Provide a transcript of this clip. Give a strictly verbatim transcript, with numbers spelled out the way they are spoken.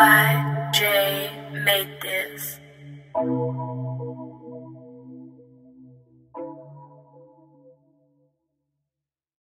Y J made this.